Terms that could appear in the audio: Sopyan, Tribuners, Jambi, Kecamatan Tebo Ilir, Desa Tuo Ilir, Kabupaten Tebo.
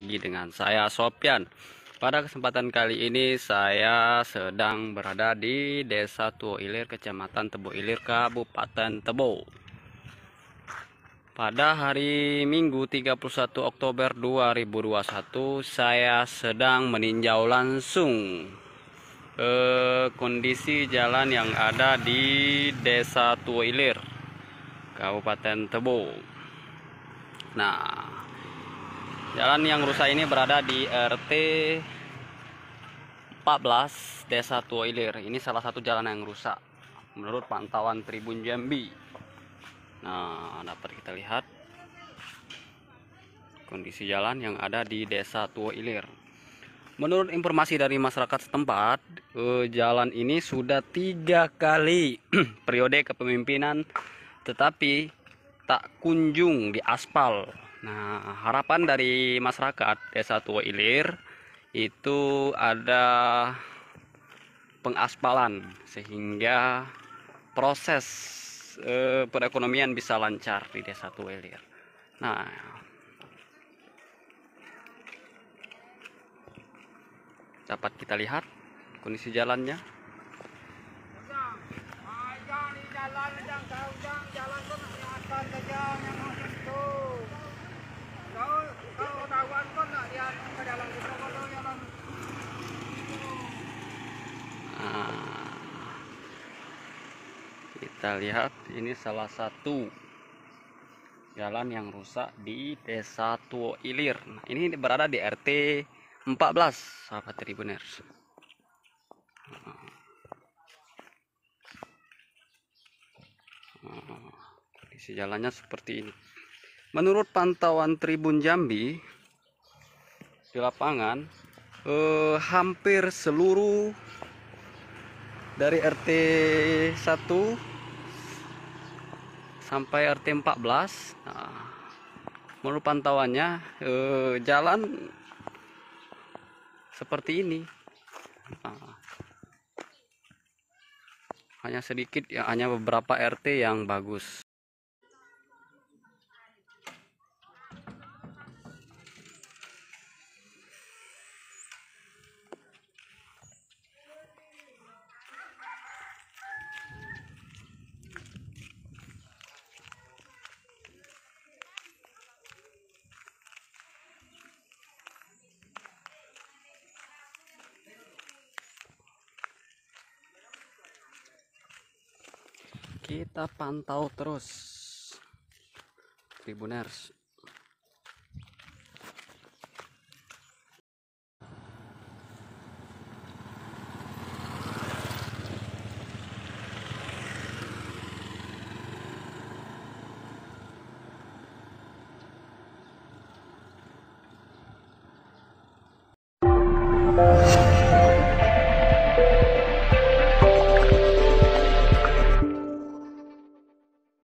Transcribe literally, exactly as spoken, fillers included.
Dengan saya Sopyan. Pada kesempatan kali ini saya sedang berada di Desa Tuo Ilir, Kecamatan Tebo Ilir, Kabupaten Tebo. Pada hari Minggu tiga puluh satu Oktober dua ribu dua puluh satu saya sedang meninjau langsung eh, kondisi jalan yang ada di Desa Tuo Ilir, Kabupaten Tebo. Nah, jalan yang rusak ini berada di R T empat belas Desa Tuo Ilir. Ini salah satu jalan yang rusak menurut pantauan Tribun Jambi. Nah, dapat kita lihat kondisi jalan yang ada di Desa Tuo Ilir. Menurut informasi dari masyarakat setempat, eh, jalan ini sudah tiga kali periode kepemimpinan tetapi tak kunjung diaspal. Nah, harapan dari masyarakat Desa Tuo Ilir itu ada pengaspalan sehingga proses eh, perekonomian bisa lancar di Desa Tuo Ilir. Nah, dapat kita lihat kondisi jalannya. Kita lihat, ini salah satu jalan yang rusak di Desa Tuo Ilir. Nah, ini berada di R T empat belas, sahabat Tribuners. Nah, kondisi jalannya seperti ini. Menurut pantauan Tribun Jambi di lapangan, eh, hampir seluruh dari R T satu sampai R T empat belas, nah, menurut pantauannya eh, jalan seperti ini. Nah, hanya sedikit, ya, hanya beberapa R T yang bagus. Kita pantau terus, Tribuners.